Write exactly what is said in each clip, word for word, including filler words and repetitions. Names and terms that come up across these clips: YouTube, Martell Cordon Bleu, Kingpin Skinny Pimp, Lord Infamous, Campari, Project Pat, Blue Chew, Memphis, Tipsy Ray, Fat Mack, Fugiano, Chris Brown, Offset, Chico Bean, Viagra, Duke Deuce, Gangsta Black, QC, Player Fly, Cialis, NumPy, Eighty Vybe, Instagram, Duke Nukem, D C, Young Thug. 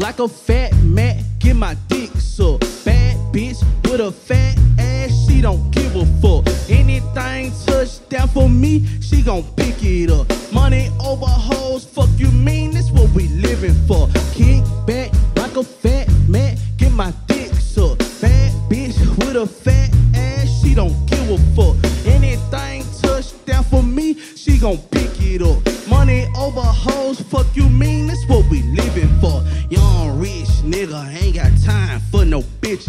like a fat man, get my dick sucked. Bad bitch with a fat ass, she don't give a fuck. Anything touchdown for me, she gon' pick it up. Money over hoes, fuck you mean, this what we living for. Kick back like a fat man, get my dick sucked. Bad bitch with a fat ass, she don't give a fuck. Anything touchdown for me, she gon' pick it up. Money over hoes, fuck you mean, that's what we living for. Young rich nigga, ain't got time for no bitch.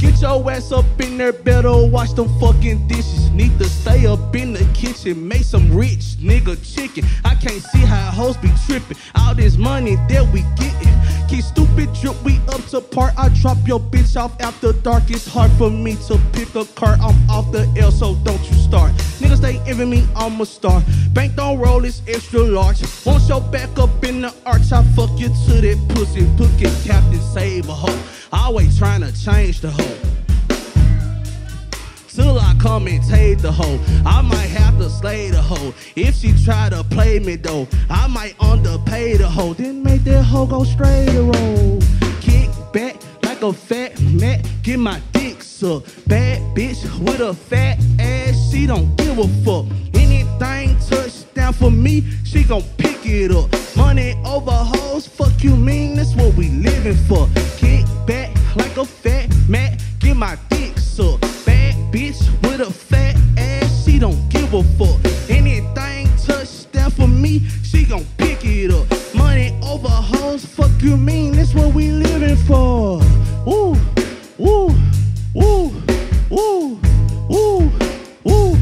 Get your ass up in there, better wash them fucking dishes. Need to stay up in the kitchen, make some rich nigga chicken. I can't see how hoes be tripping, all this money that we getting. Keep stupid drip, we up to par. I drop your bitch off after dark. It's hard for me to pick a cart. I'm off the L, so don't you start. Niggas they envy me, I'm a star. Bank don't roll, it's extra large. Want your back up in the arch, I fuck you to that pussy. Took it, captain, save a hoe. Always trying to change the hoe. Till I come and take the hoe, I might have to slay the hoe. If she try to play me though, I might underpay the hoe. Then make that hoe go straight to roll. Kick back like a fat mat, get my dick sucked. Bad bitch with a fat ass, she don't give a fuck. Anything touchdown for me, she gon' pick it up. Money over hoes, fuck you mean, that's what we living for. Kick back like a fat mat, get my dick sucked. Bitch with a fat ass, she don't give a fuck. Anything touchdown for me, she gon' pick it up. Money over hoes, fuck you mean, that's what we living for. Woo, woo, woo, woo, woo, woo, woo,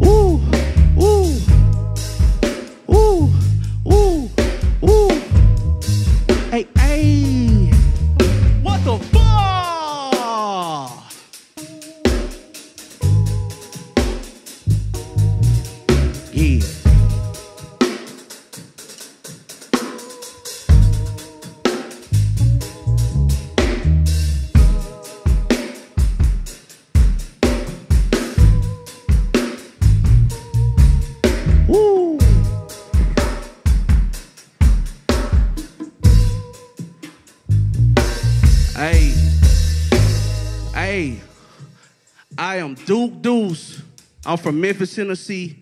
woo, woo, woo, woo. Hey, hey, what the fuck? I am Duke Deuce. I'm from Memphis, Tennessee,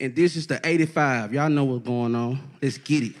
and this is the Eighty Vybe. Y'all know what's going on. Let's get it.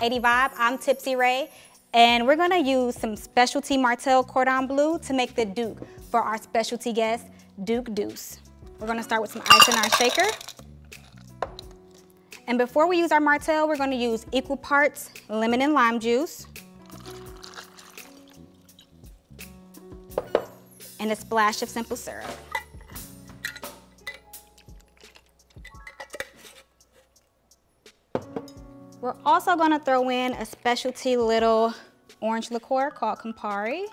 Eighty Vybe, I'm Tipsy Ray, and we're gonna use some specialty Martell Cordon Bleu to make the Duke for our specialty guest, Duke Deuce. We're gonna start with some ice in our shaker. And before we use our Martell, we're gonna use equal parts lemon and lime juice, and a splash of simple syrup. We're also gonna throw in a specialty little orange liqueur called Campari.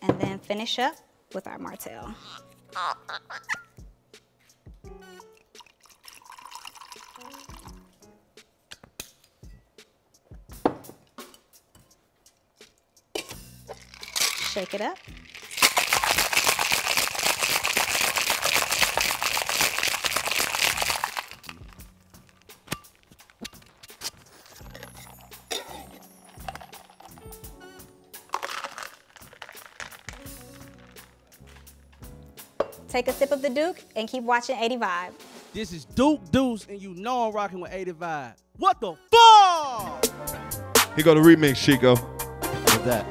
And then finish up with our Martell. Shake it up. Take a sip of the Duke and keep watching Eighty Vybe. This is Duke Deuce, and you know I'm rocking with Eighty Vybe. What the fuck? Here go the remix, Chico. What's that?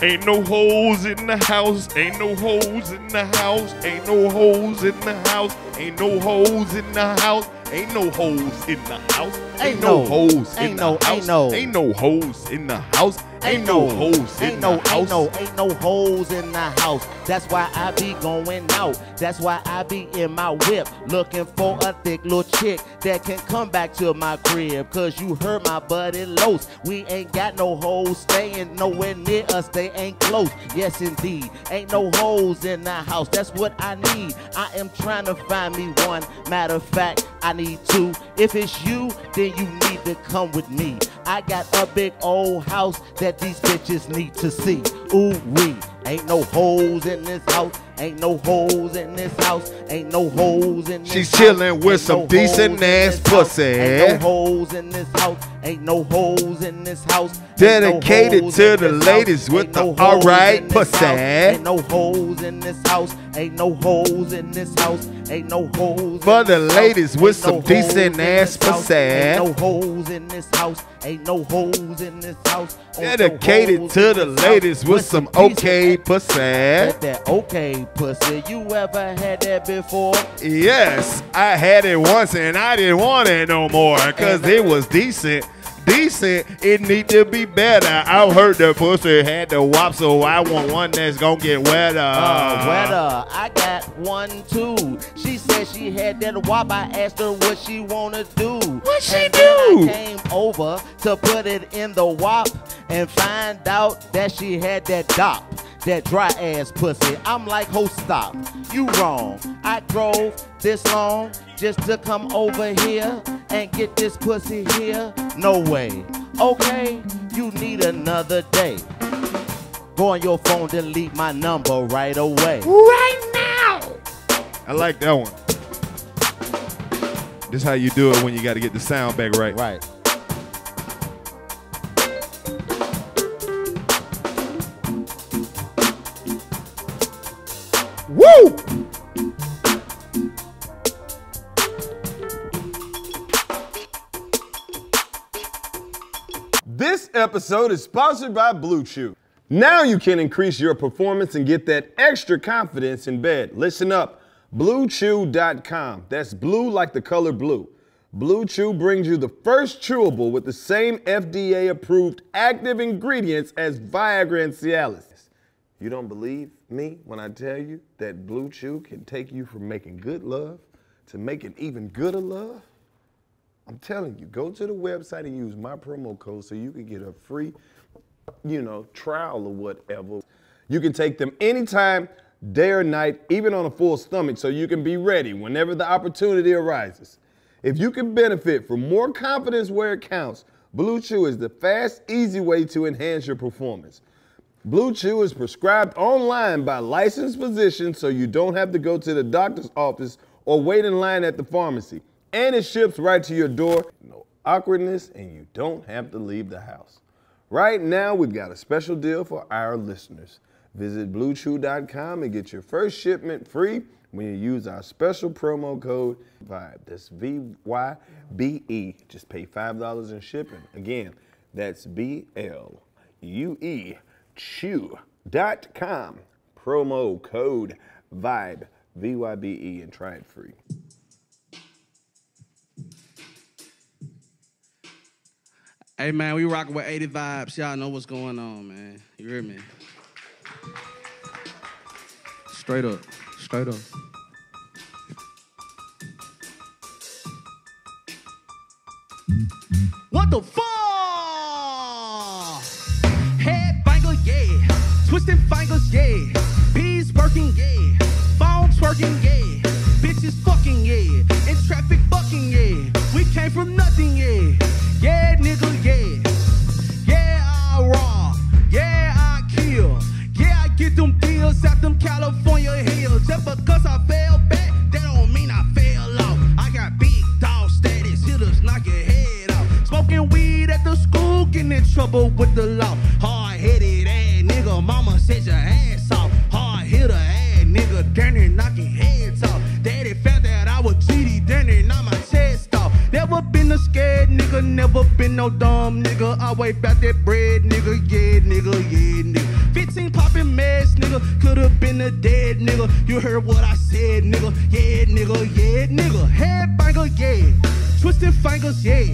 Ain't no hoes in the house, ain't no hoes in the house, ain't no hoes in the house, ain't no hoes in the house, ain't no hoes in the house, ain't no hoes in the house, ain't no hoes in the house, ain't no hoes in the house, ain't no hoes in the house. That's why I be going out, that's why I be in my whip, looking for a thick little chick that can come back to my crib. Cause you heard my buddy Los, we ain't got no hoes staying nowhere near us, they ain't close. Yes indeed, ain't no hoes in the house, that's what I need. I am trying to find me one, matter of fact I need two. If it's you, then you need to come with me. I got a big old house that these bitches need to see. Ooh wee, ain't no hoes in this house, ain't no hoes in this house, ain't no hoes in this She's house. She's chilling with some no decent ass pussy. Ain't no hoes in this house, ain't no hoes in this house. Dedicated no to the ladies with no the alright pussy. Ain't no hoes in this house, ain't no hoes in this house, ain't no hoes. For the ladies with some decent ass pussy. Ain't no hoes in this house, ain't no hoes in this house. Dedicated to the ladies with some okay pussy. That okay pussy, you ever had that before? Yes, I had it once and I didn't want it no more, cause it was decent. Decent, it need to be better. I heard the pussy had the wop, so I want one that's gonna get wetter. Uh, wetter, I got one too. She said she had that wop. I asked her what she wanna do. What she and do? Then I came over to put it in the wop and find out that she had that dop. That dry ass pussy. I'm like, ho, stop, you wrong. I drove this long just to come over here and get this pussy here. No way. Okay, you need another day. Go on your phone, delete my number right away. Right now. I like that one. This is how you do it when you got to get the sound back right. Right. Woo! This episode is sponsored by Blue Chew. Now you can increase your performance and get that extra confidence in bed. Listen up, blue chew dot com. That's blue like the color blue. Blue Chew brings you the first chewable with the same F D A-approved active ingredients as Viagra and Cialis. You don't believe me when I tell you that Blue Chew can take you from making good love to making even gooder love? I'm telling you, go to the website and use my promo code so you can get a free, you know, trial or whatever. You can take them anytime, day or night, even on a full stomach, so you can be ready whenever the opportunity arises. If you can benefit from more confidence where it counts, Blue Chew is the fast, easy way to enhance your performance. Blue Chew is prescribed online by licensed physicians, so you don't have to go to the doctor's office or wait in line at the pharmacy. And it ships right to your door. No awkwardness, and you don't have to leave the house. Right now, we've got a special deal for our listeners. Visit blue chew dot com and get your first shipment free when you use our special promo code VYBE. That's V Y B E. Just pay five dollars in shipping. Again, that's B L U E. chew dot com, promo code VYBE, V Y B E, and try it free. Hey man, we rocking with Eighty Vybe. Y'all know what's going on, man. You hear me? Straight up, straight up. What the fuck? Twisting fingers, yeah. Bees working, yeah. Phones working, yeah. Bitches fucking, yeah. In traffic fucking, yeah. We came from nothing, yeah. Yeah, nigga, yeah. Yeah, I rob. Yeah, I kill. Yeah, I get them deals out them California hills. Just because I fell back, that don't mean I fell off. I got big dog status, hitters knock your head off. Smoking weed at the school, getting in trouble with the law. Hard-headed ass. Mama set your ass off. Hard hitter ass nigga, down there knocking heads off. Daddy found that I was G D, down there knock my chest off. Never been a scared nigga, never been no dumb nigga. Always bout that bread nigga, yeah nigga, yeah nigga. seen popping meds, nigga. Could've been a dead nigga. You heard what I said, nigga. Yeah, nigga, yeah, nigga. Head banger, yeah. Twisted fingers, yeah.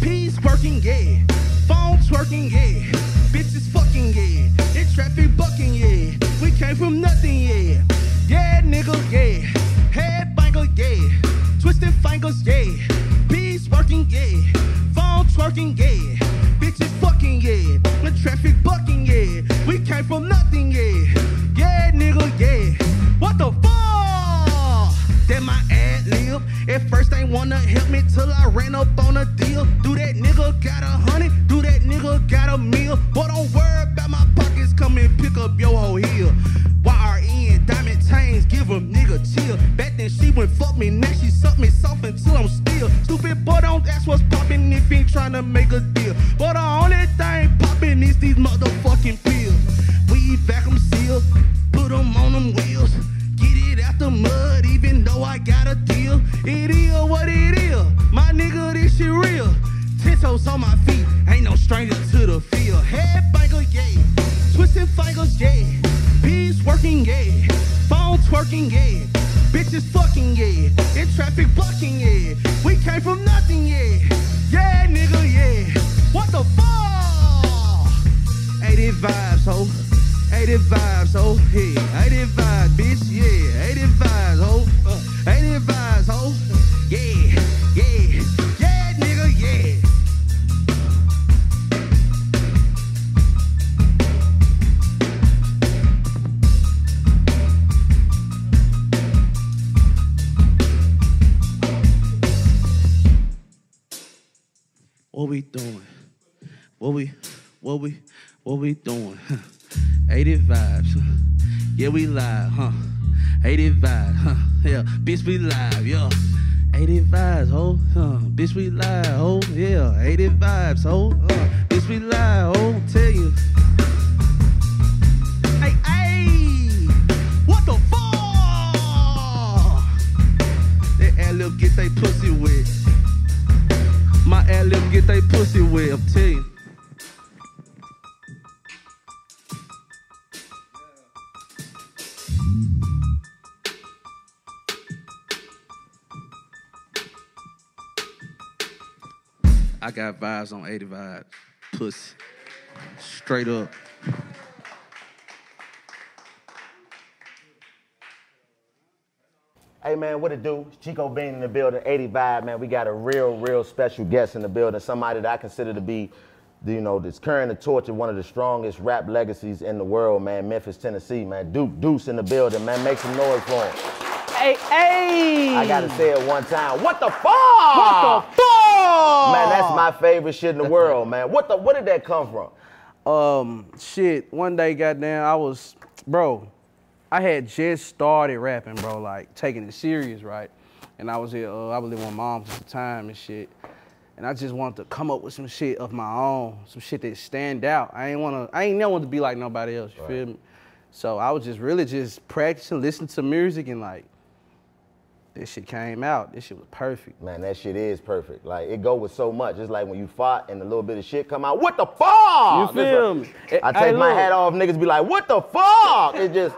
P's working, yeah. Phone twerking, yeah. Bitches fucking, yeah. They traffic bucking, yeah. We came from nothing, yeah. Yeah, nigga, yeah. Head banger, yeah. Twisted fingers, yeah. P's working, yeah. Phone twerking, yeah. Bitches fucking, yeah. The traffic bucking, yeah. We came from nothing, yeah. Yeah, nigga, yeah. What the fuck? That my ad lib. At first they wanna help me till I ran up on a deal. Do that nigga got a honey? Do that nigga got a meal? But don't worry about my pockets. Come and pick up your whole heel. Y R N, diamond chains, give a nigga chill. Back then she went fuck me, now she suck me soft until I'm still. Stupid boy don't ask what's poppin' if he ain't tryna make a deal. But the only thing poppin' is these motherfucking pills. We vacuum sealed, put them on them wheels. Get it out the mud, even though I got a deal. It is what it is, my nigga, this shit real. Ten toes on my feet, ain't no stranger to the field. Head banger, yeah, twisting fingers, yeah. P's working, yeah. Phone twerking, yeah. Bitches fucking, yeah. In traffic bucking, yeah. We came from nothing, yeah. Yeah, nigga, yeah. What the fuck? Eighty vibes, ho. Eighty vibes, ho. Hey, eighty vibes, bitch, yeah. Eighty vibes, ho. Uh, eighty vibes, ho. Yeah, yeah, yeah, nigga, yeah. What we doing? What we, what we, what we doing? Huh. Eighty vibes. Huh. Yeah, we live, huh? Eighty vibes, huh? Yeah, bitch, we live, yeah. Eighty vibes, ho, huh? Bitch, we live, ho, yeah. Eighty vibes, ho, uh. Bitch, we live, ho. Tell you. Hey, hey, what the fuck? That ad lib get they pussy wet. My ad lib get they pussy wet, I'm tell you. I got vibes on eighty vibes, pussy, straight up. Hey man, what it do? Chico Bean in the building, eighty Vybe, man. We got a real, real special guest in the building. Somebody that I consider to be, you know, that's carrying the torch of one of the strongest rap legacies in the world, man. Memphis, Tennessee, man. Duke Deuce in the building, man. Make some noise for him. Hey, hey! I gotta say it one time. What the fuck? What the fuck? Man, that's my favorite shit in the world, man. What the? What did that come from? Um, shit. One day, goddamn, I was, bro. I had just started rapping, bro, like taking it serious, right? And I was here, uh, I was living with my mom's at the time and shit. And I just wanted to come up with some shit of my own, some shit that stand out. I ain't wanna, I ain't never wanted to be like nobody else, you right. feel me? So I was just really just practicing, listening to music and like, this shit came out, this shit was perfect. Man, that shit is perfect. Like, it go with so much. It's like when you fought and a little bit of shit come out, what the fuck? You feel me? Like, I take hey, my hat off, niggas be like, what the fuck? It just.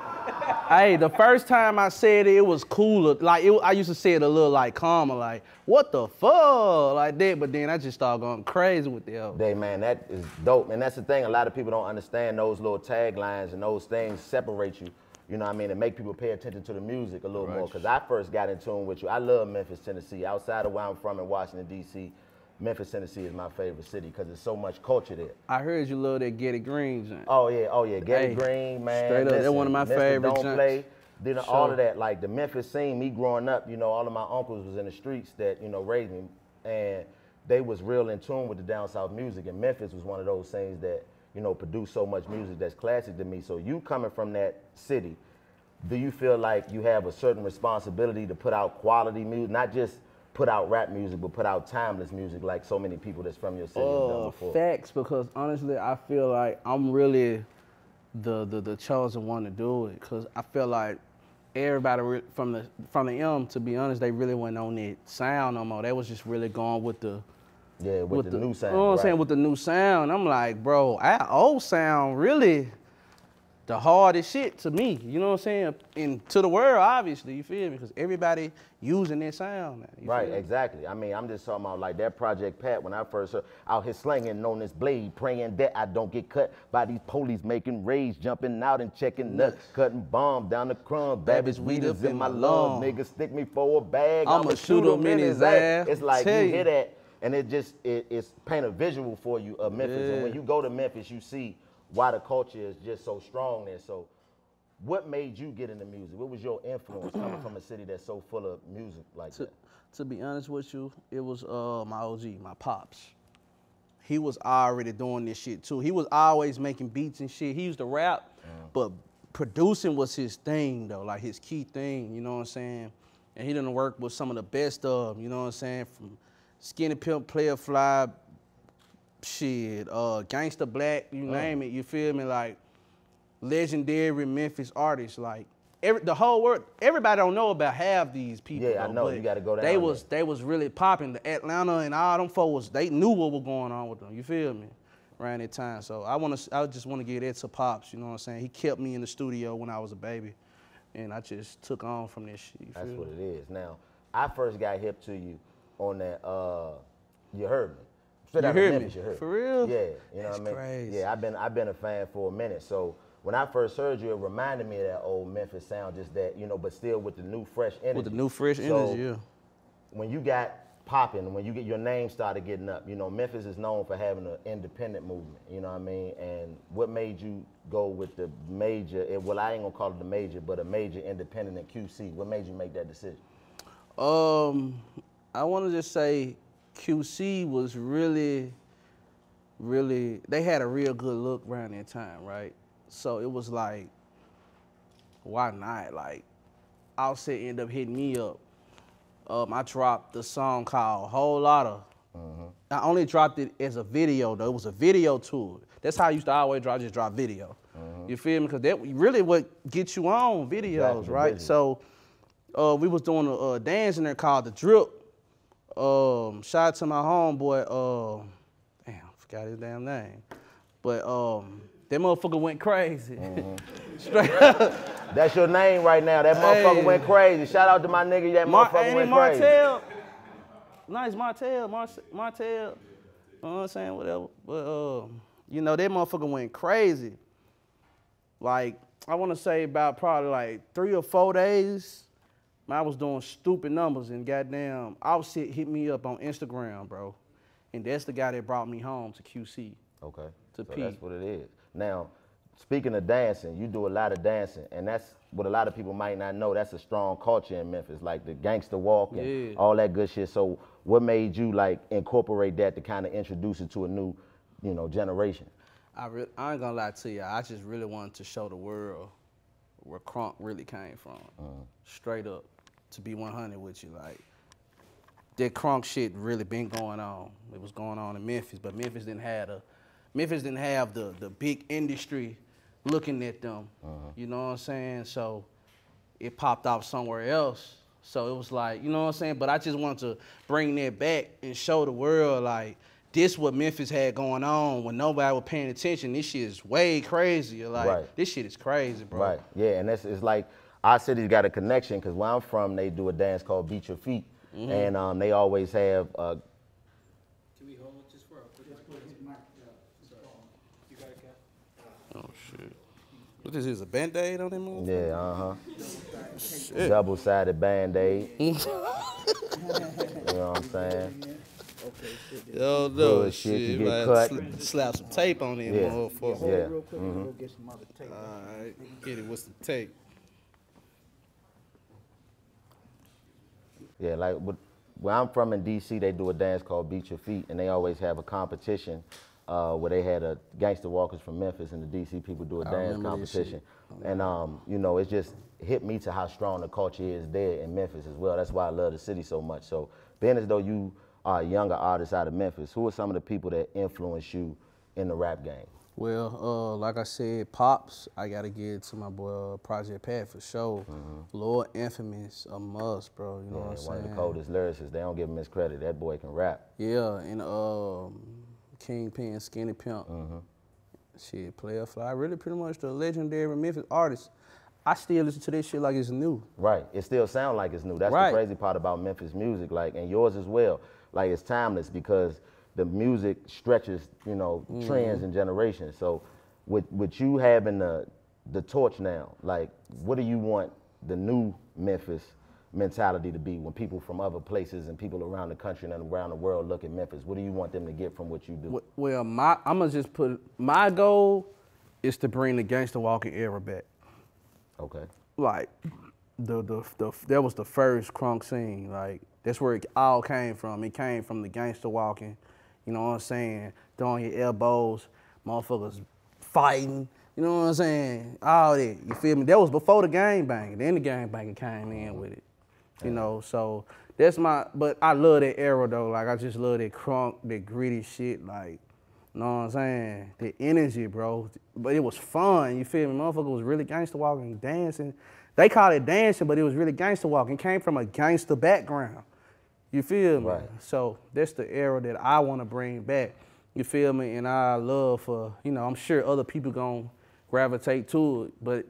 Hey, the first time I said it, it was cooler. Like, it, I used to say it a little, like, calmer, like, what the fuck? Like that, but then I just started going crazy with the album. Hey, man, that is dope. And that's the thing, a lot of people don't understand those little taglines and those things separate you, you know what I mean, and make people pay attention to the music a little right. more. Because I first got in tune with you. I love Memphis, Tennessee. Outside of where I'm from in Washington, D C, Memphis, Tennessee is my favorite city because there's so much culture there. I heard you love that Getty Green joint. Oh, yeah, oh, yeah, Getty hey, Green, man. Straight up, that's one of my favorite joints. Then sure. all of that, like the Memphis scene, me growing up, you know, all of my uncles was in the streets that, you know, raised me, and they was real in tune with the down south music, and Memphis was one of those things that, you know, produced so much music that's classic to me. So you coming from that city, do you feel like you have a certain responsibility to put out quality music, not just put out rap music, but put out timeless music like so many people that's from your city have done before? Facts, because honestly, I feel like I'm really the the, the chosen one to do it, because I feel like everybody from the from the M, to be honest, they really wasn't on that sound no more. They was just really going with the yeah, with, with the, the new sound. You know what I'm right. saying? With the new sound, I'm like, bro, our old sound really the hardest shit to me, you know what I'm saying? And to the world, obviously, you feel me? Because everybody using their sound now. You right, feel me? Exactly. I mean, I'm just talking about like that Project Pat when I first heard out his slanging on his blade, praying that I don't get cut by these police making raids, jumping out and checking nuts, nuts cutting bomb down the crumb. Babbage weed up in my lung. Niggas stick me for a bag. I'ma I'm shoot him in his ass. ass. It's like Tell you hear that, and it just it, it's paint a visual for you of Memphis. Yeah. And when you go to Memphis, you see why the culture is just so strong there. So what made you get into music? What was your influence coming from a city that's so full of music like to, that? To be honest with you, it was uh, my O G, my pops. He was already doing this shit too. He was always making beats and shit. He used to rap, mm. but producing was his thing though, like his key thing, you know what I'm saying? And he done work with some of the best of, you know what I'm saying? From Skinny Pimp, Player Fly, shit, uh, Gangsta Black, you name it, you feel me? Like, legendary Memphis artists, like, every, the whole world, everybody don't know about half these people. Yeah, though, I know, you gotta go down They was, there. They was really popping, the Atlanta and all them folks, they knew what was going on with them, you feel me? Around that time, so I wanna, I just wanna give that to Pops, you know what I'm saying? He kept me in the studio when I was a baby, and I just took on from this shit, you feel That's me? What it is. Now, I first got hip to you on that, uh, you heard me. You hear me? Memphis, you heard. For real? Yeah, you know That's what I mean? Crazy. Yeah, I've been I've been a fan for a minute. So when I first heard you, it reminded me of that old Memphis sound, just that, you know, but still with the new fresh energy. With the new fresh so energy, yeah. When you got popping, when you get your name started getting up, you know, Memphis is known for having an independent movement, you know what I mean? And what made you go with the major, well, I ain't gonna call it the major, but a major independent in Q C. What made you make that decision? Um, I wanna just say Q C was really, really, they had a real good look around that time, right? So it was like, why not? Like, Offset ended up hitting me up. Um, I dropped the song called Whole Lotta. Mm-hmm. I only dropped it as a video, though. It was a video to it. That's how I used to always drop, just drop video. Mm-hmm. You feel me? Because that really what gets you on videos, exactly, right? Really. So uh, we was doing a, a dance in there called The Drip. Um, shout out to my homeboy, uh, damn, I forgot his damn name. But um, that motherfucker went crazy. Mm-hmm. Straight up. That's your name right now. That motherfucker hey. went crazy. Shout out to my nigga, that Mar motherfucker Andy went Martell. crazy. Nice Martell, Mar Martell. You know what I'm saying? Whatever. But, uh, you know, that motherfucker went crazy. Like, I want to say about probably like three or four days. I was doing stupid numbers, and goddamn, Offset hit me up on Instagram, bro. And that's the guy that brought me home to Q C. Okay, to so P. That's what it is. Now, speaking of dancing, you do a lot of dancing, and that's what a lot of people might not know. That's a strong culture in Memphis, like the gangster walk and yeah. all that good shit. So what made you, like, incorporate that to kind of introduce it to a new, you know, generation? I, re I ain't gonna lie to you. I just really wanted to show the world where crunk really came from, uh-huh. straight up. To be one hundred with you, like, that crunk shit really been going on. It was going on in Memphis, but Memphis didn't have the, Memphis didn't have the, the big industry looking at them, uh-huh. you know what I'm saying? So it popped off somewhere else. So it was like, you know what I'm saying? But I just wanted to bring that back and show the world, like, this what Memphis had going on when nobody was paying attention. This shit is way crazier. Like, right. this shit is crazy, bro. Right, yeah, and that's, it's like, our city's got a connection, because where I'm from, they do a dance called Beat Your Feet, mm-hmm. and um, they always have... Uh, Can we hold just for a... Oh, shit. What is this, a Band-Aid on that move? Yeah, uh-huh. Double-sided Band-Aid. You know what I'm saying? Yo, no, shit, shit. You get cut. Sl slap some tape on it, yeah. motherfucker. Yeah, yeah. Real quick, mm-hmm. we'll get some other tape. All right, get it, what's the tape? Yeah, like where I'm from in D C, they do a dance called Beat Your Feet, and they always have a competition uh, where they had a gangster walkers from Memphis and the D C people do a dance competition. And, um, you know, it just hit me to how strong the culture is there in Memphis as well. That's why I love the city so much. So being as though you are a younger artist out of Memphis, who are some of the people that influence you in the rap game? Well, uh, like I said, Pops, I got to give it to my boy uh, Project Pat for sure. Mm-hmm. Lord Infamous, a must, bro. You know yeah, what I'm saying? One of the coldest lyricists. They don't give him his credit. That boy can rap. Yeah, and um, Kingpin, Skinny Pimp. Mm-hmm. Shit, Player Fly, really pretty much the legendary Memphis artist. I still listen to this shit like it's new. Right, it still sounds like it's new. That's right. The crazy part about Memphis music, like, and yours as well. Like, it's timeless because the music stretches, you know, mm. trends and generations. So with, with you having the, the torch now, like, what do you want the new Memphis mentality to be when people from other places and people around the country and around the world look at Memphis? What do you want them to get from what you do? Well, my, I'm gonna just put, my goal is to bring the gangster walking era back. Okay. Like, the, the, the, that was the first crunk scene. Like, that's where it all came from. It came from the gangster walking, you know what I'm saying? Throwing your elbows, motherfuckers fighting, you know what I'm saying? All that, you feel me? That was before the gangbang. Then the gangbang came in with it. You know, so that's my, but I love that era though. Like, I just love that crunk, that gritty shit, like, you know what I'm saying? The energy, bro. But it was fun, you feel me? Motherfucker was really gangster walking, dancing. They call it dancing, but it was really gangster walking. It came from a gangster background. You feel me? Right. So that's the era that I want to bring back. You feel me? And I love for, you know, I'm sure other people gonna gravitate to it, but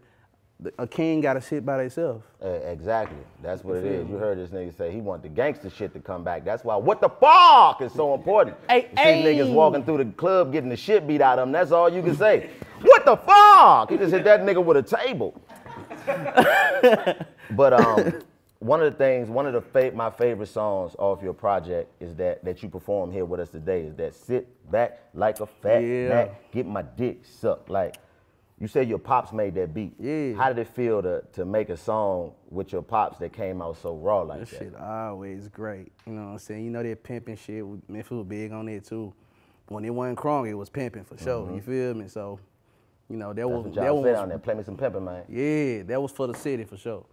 a king gotta sit by themselves. Uh, exactly, that's what it is. You heard this nigga say he want the gangster shit to come back. That's why what the fuck is so important. Hey, you hey. See niggas walking through the club getting the shit beat out of them. That's all you can say. What the fuck? He just hit that nigga with a table. But um, one of the things, one of the fa my favorite songs off your project is that that you perform here with us today is that sit back like a fat yeah. Mac, get my dick sucked like. You said your pops made that beat. Yeah. How did it feel to, to make a song with your pops that came out so raw like that? That shit always great. You know what I'm saying? You know that pimping shit, Memphis was big on it too. When it wasn't crunk, it was pimping for sure. Mm-hmm. You feel me? So, you know, that That's was- what that was, down there, play me some pimping, man. Yeah, that was for the city for sure.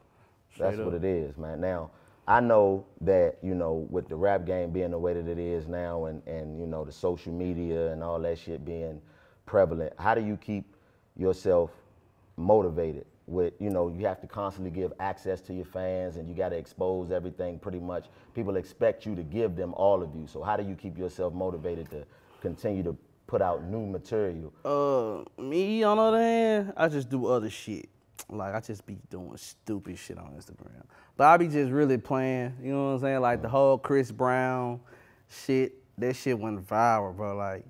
Straight That's up. What it is, man. Now, I know that, you know, with the rap game being the way that it is now and, and you know, the social media and all that shit being prevalent, how do you keep yourself motivated with, you know, you have to constantly give access to your fans and you got to expose everything pretty much. People expect you to give them all of you. So how do you keep yourself motivated to continue to put out new material? Uh, me, on the other hand, I just do other shit. Like, I just be doing stupid shit on Instagram. But I be just really playing, you know what I'm saying? Like, mm-hmm. the whole Chris Brown shit, that shit went viral, bro, like.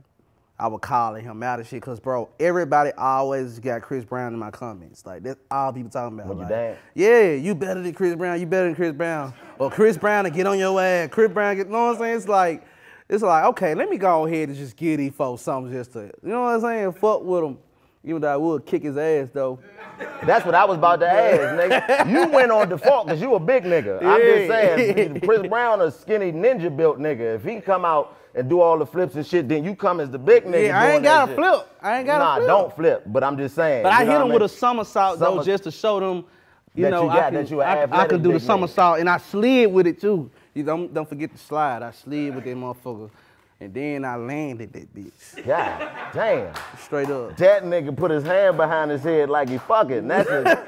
I would call him out of shit, cause bro, everybody always got Chris Brown in my comments. Like that's all people talking about. When you like, dad. Yeah, you better than Chris Brown. You better than Chris Brown. Or Chris Brown to get on your ass. Chris Brown, get, you know what I'm saying? It's like, it's like okay, let me go ahead and just give these folks something just to, you know what I'm saying? Fuck with him. Even though I would kick his ass though. That's what I was about to ask, nigga. You went on default cause you a big nigga. Yeah. I'm just saying, Chris Brown a skinny ninja built nigga. If he come out and do all the flips and shit, then you come as the big nigga. Yeah, I ain't got to flip. I ain't got to nah, flip. Nah, don't flip, but I'm just saying. But I hit him I mean? with a somersault, Summer though, just to show them, you that know, you got, I, can, that you I, I can do the somersault, nigga. And I slid with it, too. You don't, don't forget the slide. I slid with that motherfucker, and then I landed that bitch. God damn. Straight up. That nigga put his hand behind his head like he fucking. That's it.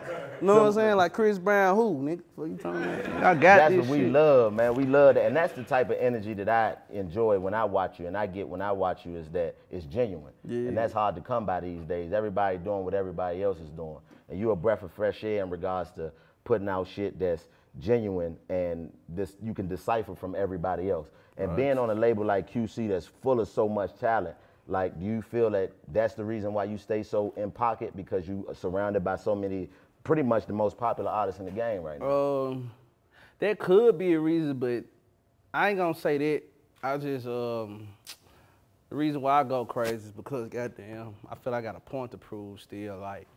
You know what I'm saying? Like Chris Brown, who, nigga? What you talking about? I got That's this what shit. we love, man. We love that. And that's the type of energy that I enjoy when I watch you and I get when I watch you is that it's genuine. Yeah. And that's hard to come by these days. Everybody doing what everybody else is doing. And you're a breath of fresh air in regards to putting out shit that's genuine and this you can decipher from everybody else. And right. being on a label like Q C that's full of so much talent, like do you feel that that's the reason why you stay so in pocket because you are surrounded by so many pretty much the most popular artist in the game right now. Um, that could be a reason, but I ain't gonna say that. I just, um, the reason why I go crazy is because, goddamn, I feel I got a point to prove still. Like,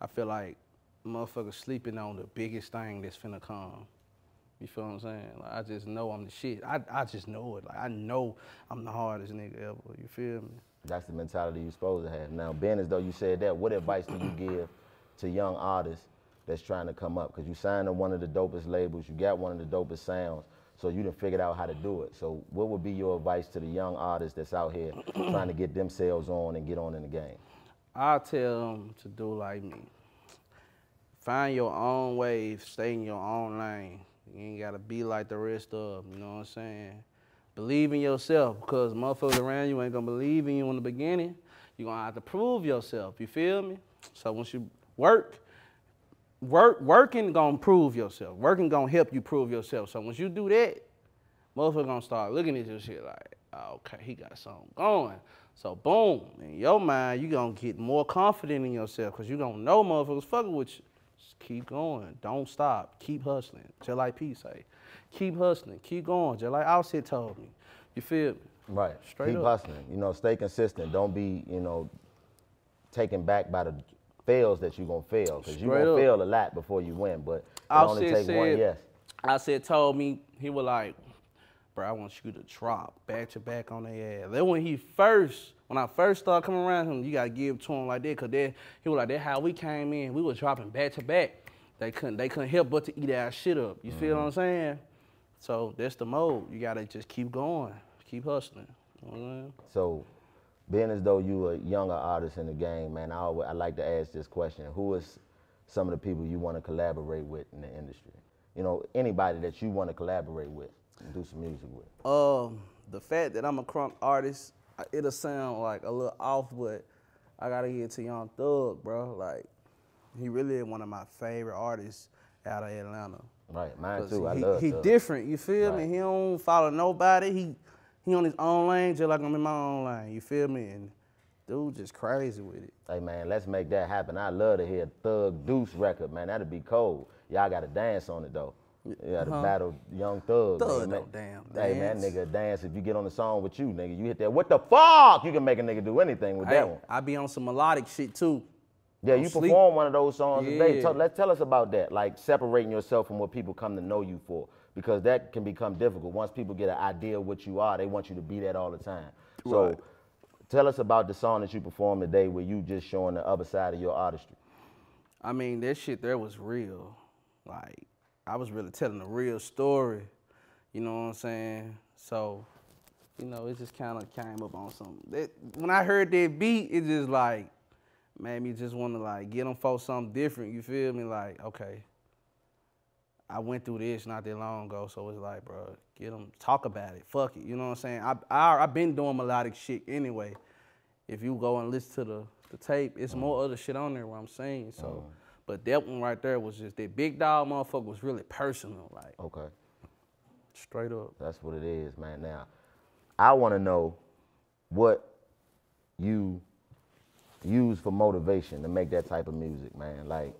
I feel like motherfuckers sleeping on the biggest thing that's finna come. You feel what I'm saying? Like, I just know I'm the shit. I, I just know it. Like, I know I'm the hardest nigga ever. You feel me? That's the mentality you're supposed to have. Now, Ben, as though you said that, what advice do you give to young artists that's trying to come up? Because you signed on one of the dopest labels, you got one of the dopest sounds, so you done figured out how to do it. So what would be your advice to the young artists that's out here trying to get themselves on and get on in the game? I'll tell them to do like me. Find your own wave, stay in your own lane. You ain't gotta be like the rest of them, you know what I'm saying? Believe in yourself, because motherfuckers around you ain't gonna believe in you in the beginning. You're going to have to prove yourself. You feel me? So once you work, work working going to prove yourself. Working going to help you prove yourself. So once you do that, motherfuckers going to start looking at your shit like, oh, okay, he got something going. So boom, in your mind, you going to get more confident in yourself because you going to know motherfuckers fucking with you. Just keep going. Don't stop. Keep hustling. Just like P say. Keep hustling. Keep going. Just like Offset told me. You feel me? Right. Straight keep up. Hustling. You know, stay consistent. Don't be, you know, taken back by the fails that you're going to fail. Because you're going to fail a lot before you win, but it only takes one yes. Offset told me, he was like, bro, I want you to drop back to back on their ass. Then when he first, when I first started coming around him, you gotta give to him like that, cause that he was like that how we came in. We was dropping back to back. They couldn't, they couldn't help but to eat our shit up. You mm-hmm. feel what I'm saying? So that's the mode. You gotta just keep going, keep hustling. You know what I'm saying? So, being as though you a younger artist in the game, man, I always, I like to ask this question: who is some of the people you want to collaborate with in the industry? You know, anybody that you want to collaborate with. Do some music with? Um, the fact that I'm a crunk artist, it'll sound like a little off, but I gotta get to Young Thug, bro. Like, he really is one of my favorite artists out of Atlanta. Right, mine too. He, I love He Thug. Different, you feel right. me? He don't follow nobody. He he on his own lane, just like I'm in my own lane. You feel me? And dude, just crazy with it. Hey man, let's make that happen. I love to hear Thug Deuce record, man. That'd be cold. Y'all gotta dance on it though. Yeah, the uh-huh. battle Young Thug. Thug, man. Damn. Hey, dance. Man, nigga, dance. If you get on the song with you, nigga, you hit that. What the fuck? You can make a nigga do anything with hey, that one. I be on some melodic shit, too. Yeah, don't you sleep. Perform one of those songs yeah. today. Tell, let's tell us about that, like separating yourself from what people come to know you for, because that can become difficult. Once people get an idea of what you are, they want you to be that all the time. Right. So tell us about the song that you performed today where you just showing the other side of your artistry. I mean, that shit there was real. Like, I was really telling a real story, you know what I'm saying? So, you know, it just kind of came up on something. That, when I heard that beat, it just like made me just want to like get them for something different, you feel me? Like, okay, I went through this not that long ago, so it's like, bro, get them, talk about it, fuck it, you know what I'm saying? I, I, I been doing melodic shit anyway. If you go and listen to the, the tape, it's mm. more other shit on there where I'm saying, so. Mm. But that one right there was just, that big dog motherfucker was really personal, like. Okay. Straight up. That's what it is, man. Now, I want to know what you use for motivation to make that type of music, man. Like,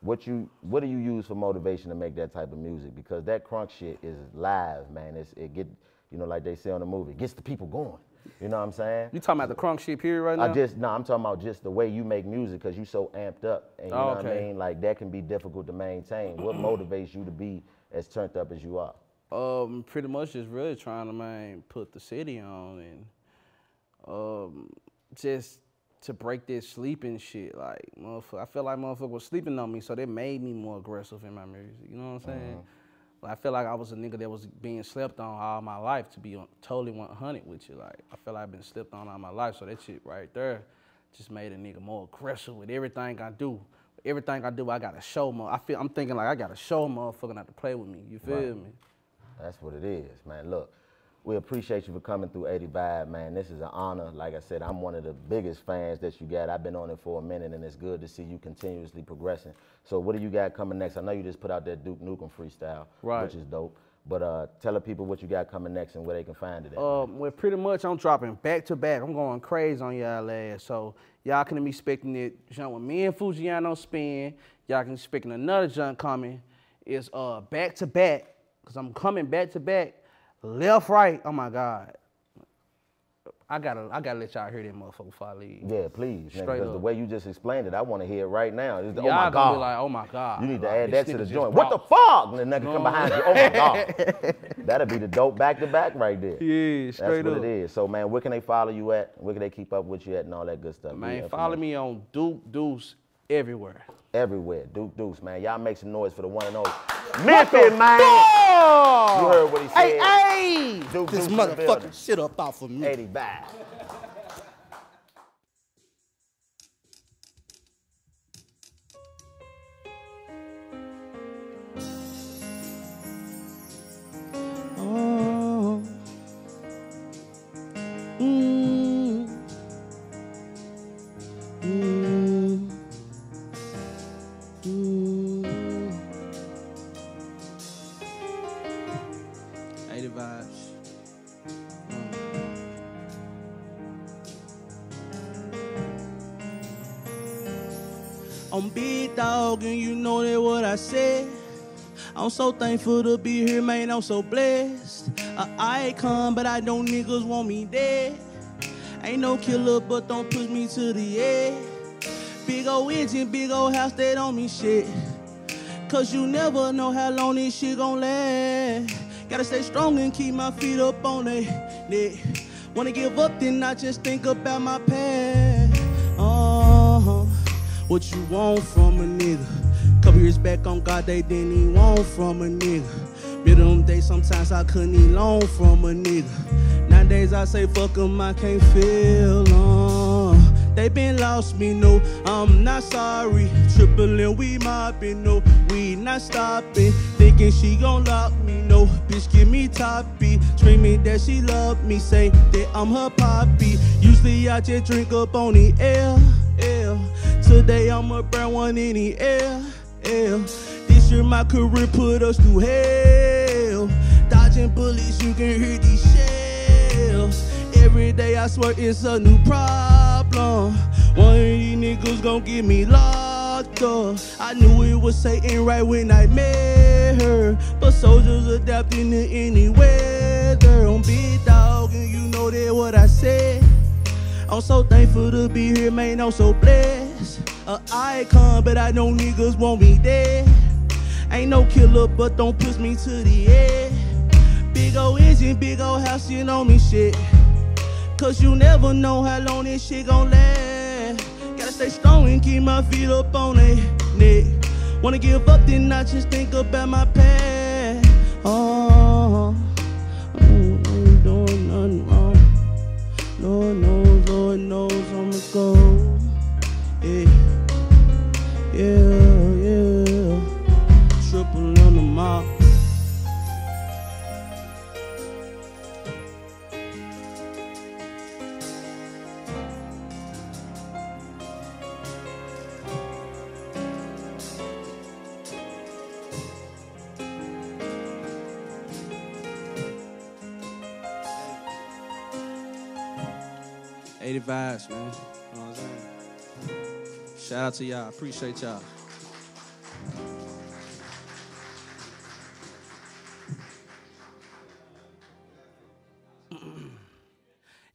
what you, what do you use for motivation to make that type of music? Because that crunk shit is live, man. It's, it get, you know, like they say on the movie, it gets the people going. You know what I'm saying? You talking about the crunk shit period right now? I just, no, nah, I'm talking about just the way you make music because you so amped up. And you oh, know okay. what I mean? Like, that can be difficult to maintain. What motivates you to be as turned up as you are? Um, pretty much just really trying to, man, put the city on and um, just to break this sleeping shit. Like, motherfucker, I feel like motherfucker was sleeping on me, so that made me more aggressive in my music. You know what I'm saying? Mm-hmm. I feel like I was a nigga that was being slept on all my life, to be totally one hundred with you. Like, I feel like I've been slept on all my life, so that shit right there just made a nigga more aggressive with everything I do. With everything I do, I gotta show more. I feel, I'm thinking like I gotta show a motherfucker not to play with me. You feel right. me? That's what it is, man. Look, we appreciate you for coming through Eighty Vybe, man. This is an honor. Like I said, I'm one of the biggest fans that you got. I've been on it for a minute, and it's good to see you continuously progressing. So what do you got coming next? I know you just put out that Duke Nukem freestyle, right. which is dope. But uh, tell the people what you got coming next and where they can find it at. Um, well, pretty much I'm dropping back to back. I'm going crazy on y'all ass. So y'all can be expecting it. Jump with me and Fugiano spin. Y'all can be expecting another jump coming. It's uh, back to back, because I'm coming back to back. Left, right, oh my God. I gotta, I gotta let y'all hear that motherfucker before I leave. Yeah, please, man, because up. The way you just explained it, I want to hear it right now. It's the, oh my God. Be like, oh my God. You need to like, add that to the joint. What the fuck? And the nigga no. come behind you, oh my God. That'll be the dope back-to-back -back right there. Yeah, straight up. That's what up. It is. So, man, where can they follow you at? Where can they keep up with you at and all that good stuff? Man, yeah, follow me on Duke Deuce everywhere. Everywhere, Duke Deuce, man. Y'all make some noise for the one and only. Memphis, man. Fuck? You heard what he said. Hey, hey. Duke this Deuce motherfucking shit up out for me. Eighty Vybe. Oh. Mm. Eighty Vibes. I'm big dog and you know that what I said. I'm so thankful to be here, man, I'm so blessed. A icon, but I know niggas want me dead. Ain't no killer, but don't push me to the edge. Big ol' engine, big ol' house, that on me shit. Cause you never know how long this shit gon' last. Gotta stay strong and keep my feet up on the neck. Wanna give up, then I just think about my past. Uh-huh. What you want from a nigga? Couple years back on God, they didn't even want from a nigga. Middle of them days, sometimes I couldn't even loan from a nigga. Nowadays, I say fuck them, I can't feel on. They been lost me, no, I'm not sorry. Tripling, we mobbing, no, we not stopping. Thinking she gon' lock me, no, bitch, give me top beat. Dreaming that she love me, say that I'm her poppy. Usually I just drink up on the air, air. Today I'ma burn one in the air, air. This year my career put us through hell. Dodging bullets, you can hear these shells. Every day I swear it's a new problem. One of these niggas gon' get me locked up. I knew it was Satan right when I met her, but soldiers adapting to any weather. I'm big dog and you know that what I said. I'm so thankful to be here, man, I'm so blessed. A icon, but I know niggas want me dead. Ain't no killer, but don't push me to the edge. Big ol' engine, big ol' house, you know me shit. Cause you never know how long this shit gon' last. Gotta stay strong and keep my feet up on it, neck. Wanna give up, then I just think about my past. Oh, I ain't doing nothing wrong. Lord knows, Lord knows I'ma go. Yeah, yeah, yeah. Triple on the mop. Eighty Vibes, man. You know what I'm saying? Shout out to y'all. Appreciate y'all.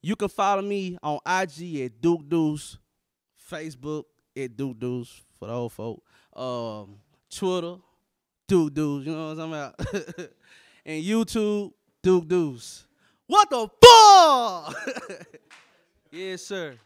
You can follow me on I G at Duke Deuce, Facebook at Duke Deuce for the old folk, um, Twitter Duke Deuce. You know what I'm talking about? And YouTube Duke Deuce. What the fuck? Yes, sir.